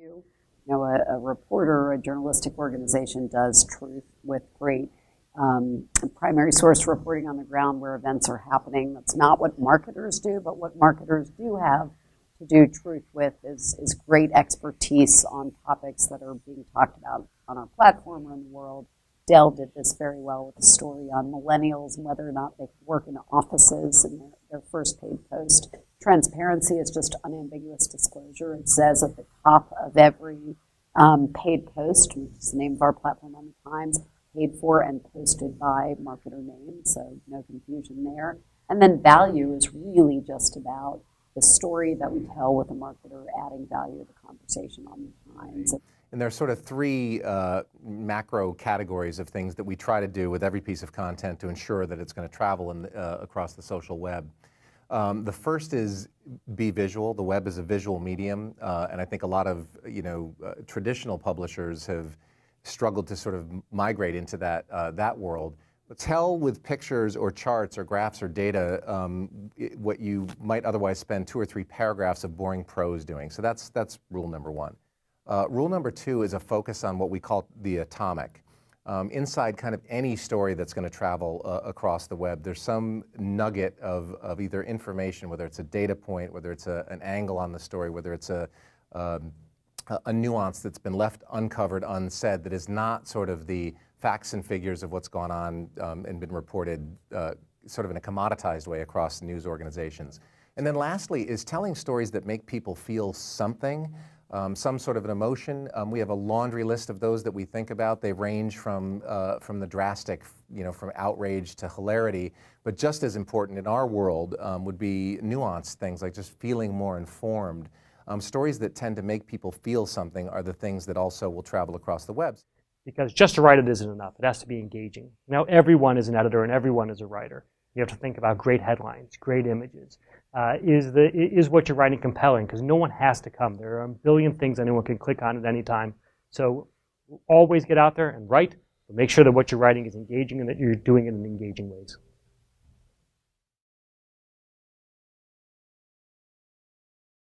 you. You know, a reporter, a journalistic organization does truth with great primary source reporting on the ground where events are happening. That's not what marketers do, but what marketers do have to do truth with is great expertise on topics that are being talked about on our platform or in the world. Dell did this very well with a story on millennials and whether or not they could work in offices in their first paid post. Transparency is just unambiguous disclosure. It says at the top of every paid post, which is the name of our platform on the Times, paid for and posted by marketer name, so no confusion there. And then value is really just about the story that we tell with a marketer adding value to the conversation on the Times. And there are sort of three macro categories of things that we try to do with every piece of content to ensure that it's going to travel in, across the social web. The first is be visual. The web is a visual medium, and I think a lot of traditional publishers have struggled to sort of migrate into that that world. But tell with pictures or charts or graphs or data what you might otherwise spend 2 or 3 paragraphs of boring prose doing. So that's rule number one. Rule number two is a focus on what we call the atomic. Inside kind of any story that's going to travel across the web, there's some nugget of either information, whether it's a data point, whether it's an angle on the story, whether it's a nuance that's been left uncovered, unsaid, that is not sort of the facts and figures of what's gone on and been reported sort of in a commoditized way across news organizations. And then lastly is telling stories that make people feel something, some sort of an emotion. We have a laundry list of those that we think about. They range from the drastic, from outrage to hilarity. But just as important in our world would be nuanced things like just feeling more informed. Stories that tend to make people feel something are the things that also will travel across the web. Because just to write it isn't enough. It has to be engaging. Now everyone is an editor and everyone is a writer. You have to think about great headlines, great images. Is what you're writing compelling? Because no one has to come. There are a billion things anyone can click on at any time. So always get out there and write, but make sure that what you're writing is engaging and that you're doing it in engaging ways.